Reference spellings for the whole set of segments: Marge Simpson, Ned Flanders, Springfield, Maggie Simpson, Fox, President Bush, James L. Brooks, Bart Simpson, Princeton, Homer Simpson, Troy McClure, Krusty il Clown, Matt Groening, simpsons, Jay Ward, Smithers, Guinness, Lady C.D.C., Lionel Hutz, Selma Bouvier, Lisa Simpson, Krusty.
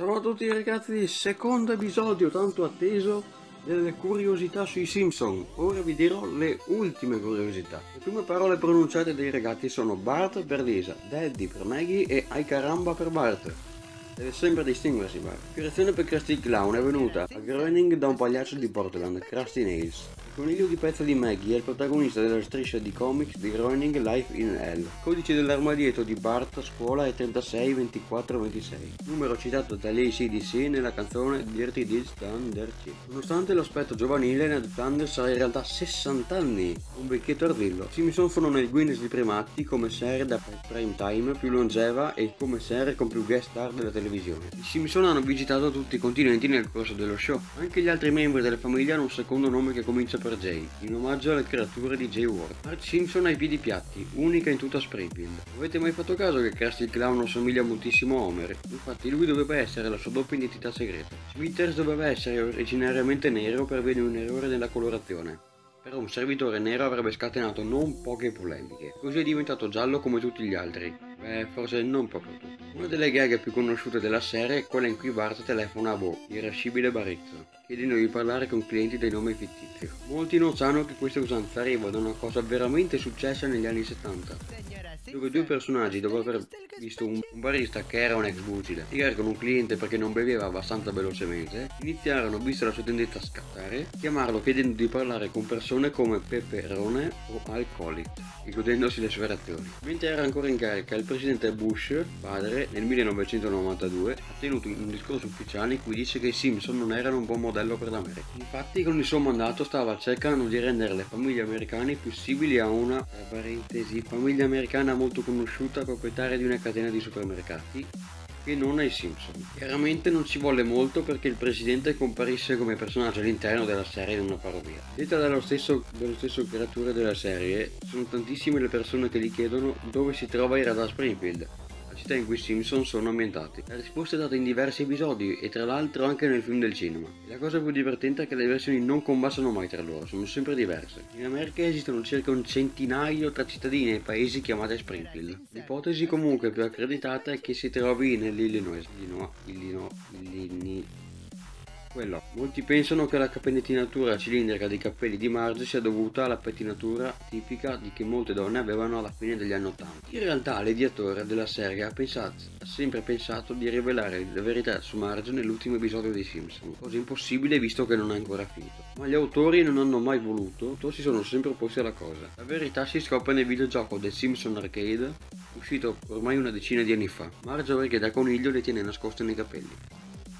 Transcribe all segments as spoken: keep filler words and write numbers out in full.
Ciao a tutti ragazzi, secondo episodio tanto atteso delle curiosità sui Simpson. Ora vi dirò le ultime curiosità. Le prime parole pronunciate dai ragazzi sono Bart per Lisa, Daddy per Maggie e Ai caramba per Bart. Deve sempre distinguersi Bart. La creazione per Krusty Clown è venuta a Groening da un pagliaccio di Portland, Krusty Nails. Il coniglio di pezzo di Maggie è il protagonista della striscia di comics di Groening Life in Hell. Codice dell'armadietto di Bart a scuola è trentasei ventiquattro ventisei, numero citato da Lady C D C nella canzone Dirty Deeds Thunder Chip. Nonostante l'aspetto giovanile, Ned Flanders sarà in realtà sessanta anni, un vecchietto ardillo. Simpson sono nel Guinness di primati come serie da prime time più longeva e come serie con più guest star della televisione. I Simpson hanno visitato tutti i continenti nel corso dello show. Anche gli altri membri della famiglia hanno un secondo nome che comincia per Jay, in omaggio alle creature di Jay Ward. Marge Simpson ha i piedi piatti, unica in tutta Springfield. Avete mai fatto caso che Krusty il Clown assomiglia moltissimo a Homer? Infatti lui doveva essere la sua doppia identità segreta. Smithers doveva essere originariamente nero per via di un errore nella colorazione. Però un servitore nero avrebbe scatenato non poche polemiche. Così è diventato giallo come tutti gli altri. Beh, forse non proprio tutti. Una delle gag più conosciute della serie è quella in cui Bart telefona a Bo, irascibile Barizzo, chiedendo di parlare con clienti dei nomi fittizi. Molti non sanno che questa usanza arriva da una cosa veramente successa negli anni settanta, dove due personaggi, dopo aver visto un barista che era un ex bucile litigare con un cliente perché non beveva abbastanza velocemente, iniziarono, vista la sua tendenza a scattare, a chiamarlo chiedendo di parlare con persone come Peperone o Alcolic, e godendosi le sue reazioni. Mentre era ancora in carica, il presidente Bush, padre, nel millenovecentonovantadue ha tenuto un discorso ufficiale in cui dice che i Simpson non erano un buon modello per l'America. Infatti con il suo mandato stava cercando di rendere le famiglie americane più simili a una parentesi, famiglia americana molto conosciuta, proprietaria di una catena di supermercati, che non ai Simpson. Chiaramente non ci volle molto perché il presidente comparisse come personaggio all'interno della serie in una parodia. Detta dallo stesso, dallo stesso creatore della serie, sono tantissime le persone che gli chiedono dove si trova in realtà Springfield, città in cui i Simpson sono ambientati. La risposta è data in diversi episodi e tra l'altro anche nel film del cinema. E la cosa più divertente è che le versioni non combaciano mai tra loro, sono sempre diverse. In America esistono circa un centinaio tra cittadine e paesi chiamate Springfield. L'ipotesi comunque più accreditata è che si trovi nell'Illinois. Illinois, Illinois, Illinois. Quello. Molti pensano che la pettinatura cilindrica dei capelli di Marge sia dovuta alla pettinatura tipica di che molte donne avevano alla fine degli anni ottanta. In realtà l'ediatore della serie ha, pensato, ha sempre pensato di rivelare la verità su Marge nell'ultimo episodio dei Simpson, cosa impossibile visto che non è ancora finito. Ma gli autori non hanno mai voluto, o si sono sempre opposti alla cosa. La verità si scopre nel videogioco The Simpsons Arcade, uscito ormai una decina di anni fa. Marge, che da coniglio le tiene nascoste nei capelli.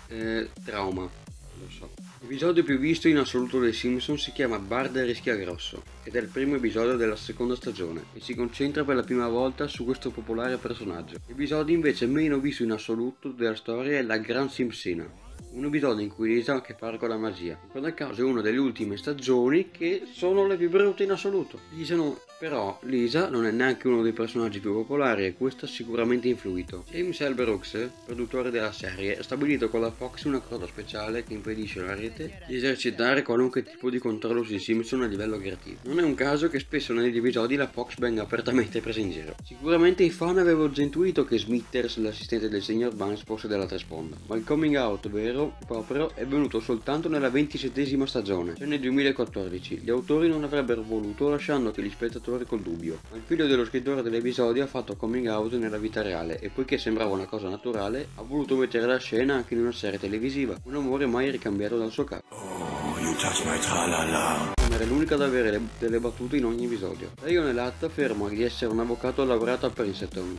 Eh, trauma. Lo so. L'episodio più visto in assoluto dei Simpson si chiama Bart rischia grosso ed è il primo episodio della seconda stagione e si concentra per la prima volta su questo popolare personaggio. L'episodio invece meno visto in assoluto della storia è La Gran Simpsina, un episodio in cui Lisa ha a che fare con la magia. In quel caso è una delle ultime stagioni che sono le più brutte in assoluto. Lisa non... Però Lisa non è neanche uno dei personaggi più popolari e questo ha sicuramente influito. James L. Brooks, produttore della serie, ha stabilito con la Fox un accordo speciale che impedisce alla rete di esercitare qualunque tipo di controllo sui Simpson a livello creativo. Non è un caso che spesso negli episodi la Fox venga apertamente presa in giro. Sicuramente i fan avevano già intuito che Smithers, l'assistente del signor Burns, fosse dell'altra sponda, ma il coming out vero proprio è venuto soltanto nella ventisettesima stagione, cioè nel duemilaquattordici. Gli autori non avrebbero voluto, lasciando che gli spettatori col dubbio. Ma il figlio dello scrittore dell'episodio ha fatto coming out nella vita reale e poiché sembrava una cosa naturale ha voluto mettere la scena anche in una serie televisiva, un amore mai ricambiato dal suo capo. Oh, you touch my tralala. Era l'unica ad avere le, delle battute in ogni episodio. Lionel Hutz afferma di essere un avvocato laureato a Princeton,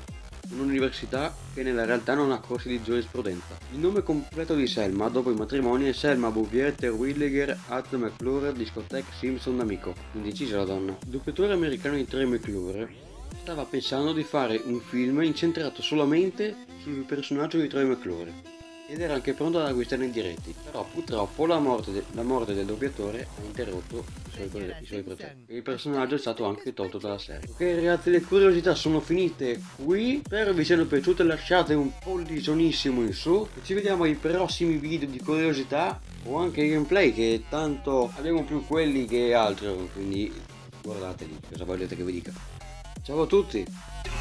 un'università che nella realtà non ha corsi di giurisprudenza. Il nome completo di Selma dopo i matrimoni è Selma Bouvier Terwilliger Troy McClure Discotheque Simpson Amico. Indecisa la donna. Il doppiatore americano di Troy McClure stava pensando di fare un film incentrato solamente sul personaggio di Troy McClure ed era anche pronto ad acquistare in diretti, però purtroppo la morte, de la morte del doppiatore ha interrotto i suoi, pro i suoi progetti e il personaggio è stato anche tolto dalla serie. Ok ragazzi, le curiosità sono finite qui, spero vi siano piaciute, lasciate un pollicionissimo in su e ci vediamo ai prossimi video di curiosità o anche gameplay, che tanto abbiamo più quelli che altro, quindi guardateli cosa volete che vi dica. Ciao a tutti!